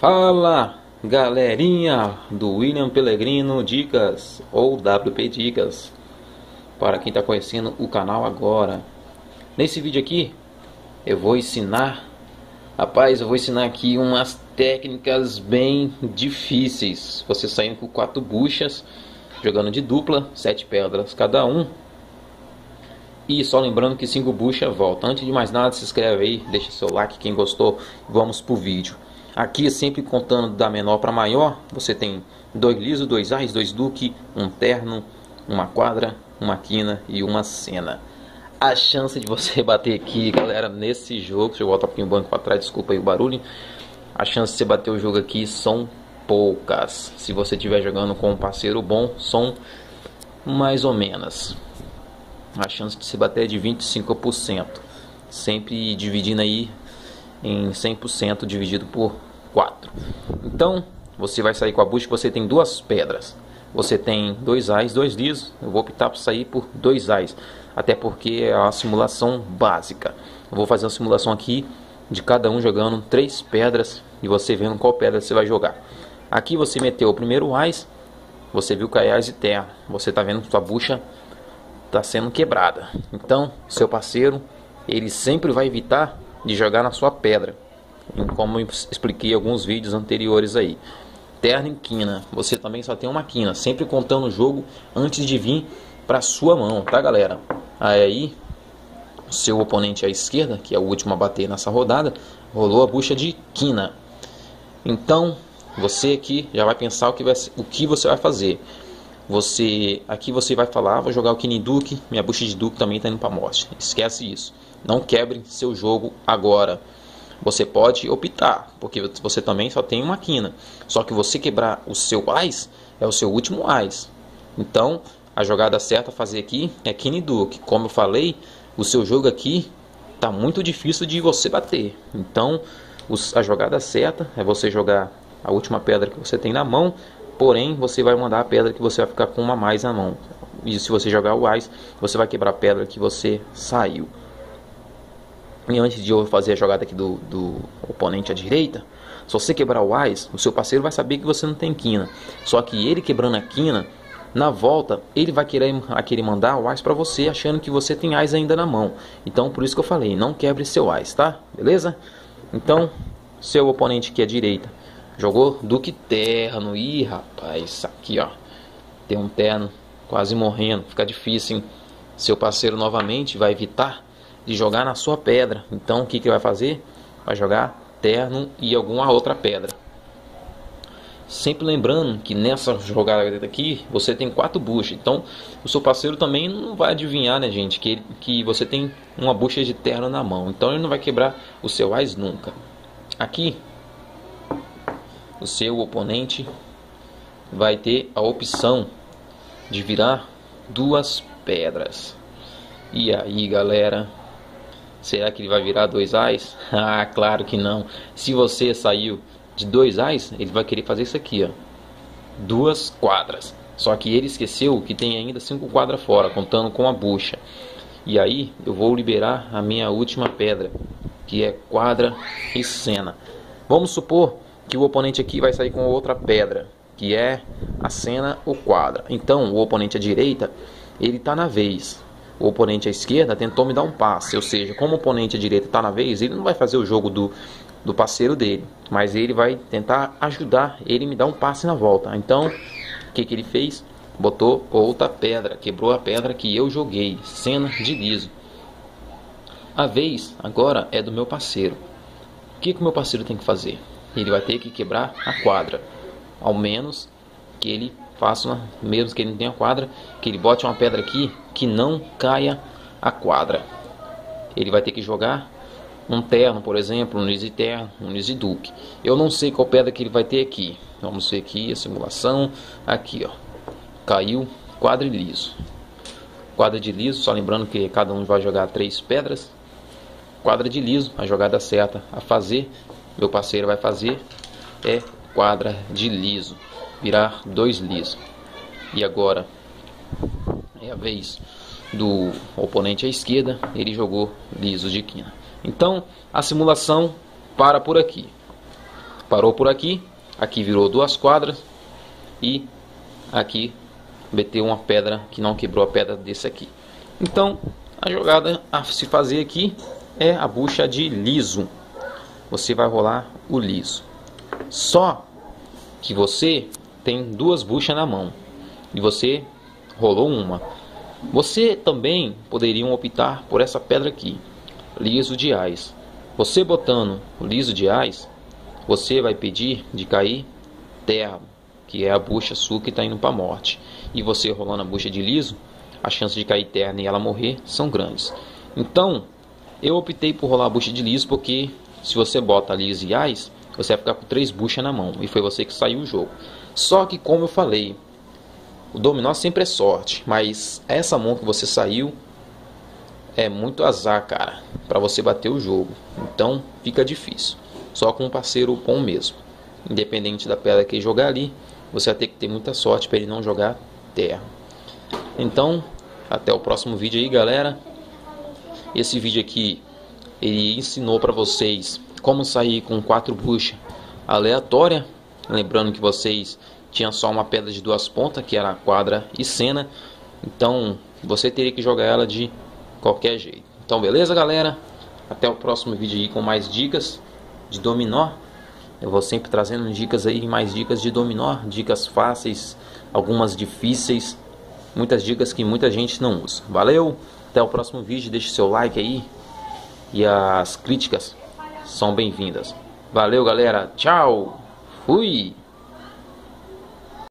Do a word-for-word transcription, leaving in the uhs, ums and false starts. Fala galerinha do William Pellegrino Dicas ou W P Dicas, para quem está conhecendo o canal agora. Nesse vídeo aqui eu vou ensinar, rapaz, eu vou ensinar aqui umas técnicas bem difíceis. Você saindo com quatro buchas, jogando de dupla, sete pedras cada um. E só lembrando que cinco buchas volta. Antes de mais nada, se inscreve aí, deixa seu like quem gostou. Vamos pro vídeo. Aqui sempre contando da menor para maior. Você tem dois lisos, dois ais, dois duque, um terno, uma quadra, uma quina e uma cena. A chance de você bater aqui, galera, nesse jogo, deixa eu voltar um pouquinho o banco para trás, desculpa aí o barulho. A chance de você bater o jogo aqui são poucas. Se você estiver jogando com um parceiro bom, são mais ou menos. A chance de você bater é de vinte e cinco por cento. Sempre dividindo aí em cem por cento dividido por quatro. Então, você vai sair com a bucha, você tem duas pedras. Você tem dois ais, dois lisos. Eu vou optar por sair por dois ais, até porque é uma simulação básica. Eu vou fazer uma simulação aqui de cada um jogando três pedras e você vendo qual pedra você vai jogar. Aqui você meteu o primeiro ais, você viu que é ais e terra. Você está vendo que sua bucha está sendo quebrada. Então, seu parceiro, ele sempre vai evitar de jogar na sua pedra, como eu expliquei em alguns vídeos anteriores aí. Terra e quina, você também só tem uma quina, sempre contando o jogo antes de vir para sua mão, tá galera? Aí, seu oponente à esquerda, que é o último a bater nessa rodada, rolou a bucha de quina. Então, você aqui já vai pensar o que, vai, o que você vai fazer. Você, aqui você vai falar, ah, vou jogar o quina e duque, minha bucha de duque também está indo para a morte. Esquece isso. Não quebre seu jogo agora. Você pode optar, porque você também só tem uma quina. Só que você quebrar o seu ás, é o seu último ás. Então, a jogada certa a fazer aqui é quina e duque. Como eu falei, o seu jogo aqui está muito difícil de você bater. Então, os, a jogada certa é você jogar a última pedra que você tem na mão. Porém, você vai mandar a pedra que você vai ficar com uma a mais na mão. E se você jogar o ás, você vai quebrar a pedra que você saiu. E antes de eu fazer a jogada aqui do, do oponente à direita, se você quebrar o ás, o seu parceiro vai saber que você não tem quina. Só que ele quebrando a quina, na volta, ele vai querer, vai querer mandar o ás para você, achando que você tem ás ainda na mão. Então, por isso que eu falei, não quebre seu ás, tá? Beleza? Então, seu oponente aqui à direita jogou duque terno. Ih, rapaz, aqui ó, tem um terno quase morrendo, fica difícil, hein? Seu parceiro novamente vai evitar de jogar na sua pedra. Então o que que vai fazer? Vai jogar terno e alguma outra pedra. Sempre lembrando que nessa jogada aqui você tem quatro buchas. Então o seu parceiro também não vai adivinhar, né gente, que, ele, que você tem uma bucha de terno na mão. Então ele não vai quebrar o seu ás nunca. Aqui o seu oponente vai ter a opção de virar duas pedras. E aí galera, será que ele vai virar dois ás? Ah, claro que não. Se você saiu de dois ás, ele vai querer fazer isso aqui, ó. Duas quadras. Só que ele esqueceu que tem ainda cinco quadras fora, contando com a bucha. E aí, eu vou liberar a minha última pedra, que é quadra e cena. Vamos supor que o oponente aqui vai sair com outra pedra, que é a cena ou quadra. Então, o oponente à direita, ele tá na vez. O oponente à esquerda tentou me dar um passe, ou seja, como o oponente à direita está na vez, ele não vai fazer o jogo do, do parceiro dele, mas ele vai tentar ajudar ele me dar um passe na volta. Então, o que que ele fez? Botou outra pedra, quebrou a pedra que eu joguei, cena de liso. A vez agora é do meu parceiro. O que que o meu parceiro tem que fazer? Ele vai ter que quebrar a quadra, ao menos que ele faça, mesmo que ele não tenha quadra, que ele bote uma pedra aqui que não caia a quadra. Ele vai ter que jogar um terno, por exemplo, um liso e terno, um liso e duque. Eu não sei qual pedra que ele vai ter aqui. Vamos ver aqui a simulação. Aqui, ó, caiu quadra e liso. Quadra de liso, só lembrando que cada um vai jogar três pedras. Quadra de liso, a jogada certa a fazer, meu parceiro vai fazer, é quadra de liso. Virar dois lisos. E agora é a vez do oponente à esquerda. Ele jogou liso de quina. Então a simulação para por aqui. parou por aqui, aqui virou duas quadras e aqui meteu uma pedra que não quebrou a pedra desse aqui. Então a jogada a se fazer aqui é a bucha de liso. Você vai rolar o liso. Só que você tem duas buchas na mão e você rolou uma. Você também poderia optar por essa pedra aqui, liso de ás. Você botando o liso de ás, você vai pedir de cair terra, que é a bucha sua que está indo para a morte. E você rolando a bucha de liso, a chance de cair terra e ela morrer são grandes. Então, eu optei por rolar a bucha de liso, porque se você bota liso e ás, você vai ficar com três buchas na mão. E foi você que saiu o jogo. Só que, como eu falei, o dominó sempre é sorte, mas essa mão que você saiu é muito azar, cara, para você bater o jogo. Então fica difícil, só com um parceiro bom mesmo. Independente da pedra que jogar ali, você vai ter que ter muita sorte para ele não jogar terra. Então, até o próximo vídeo aí, galera. Esse vídeo aqui, ele ensinou para vocês como sair com quatro buchas aleatórias. Lembrando que vocês tinha só uma pedra de duas pontas, que era a quadra e cena. Então você teria que jogar ela de qualquer jeito. Então beleza, galera? Até o próximo vídeo aí com mais dicas de dominó. Eu vou sempre trazendo dicas aí, mais dicas de dominó. Dicas fáceis, algumas difíceis. Muitas dicas que muita gente não usa. Valeu! Até o próximo vídeo. Deixe seu like aí. E as críticas são bem-vindas. Valeu, galera. Tchau! Fui!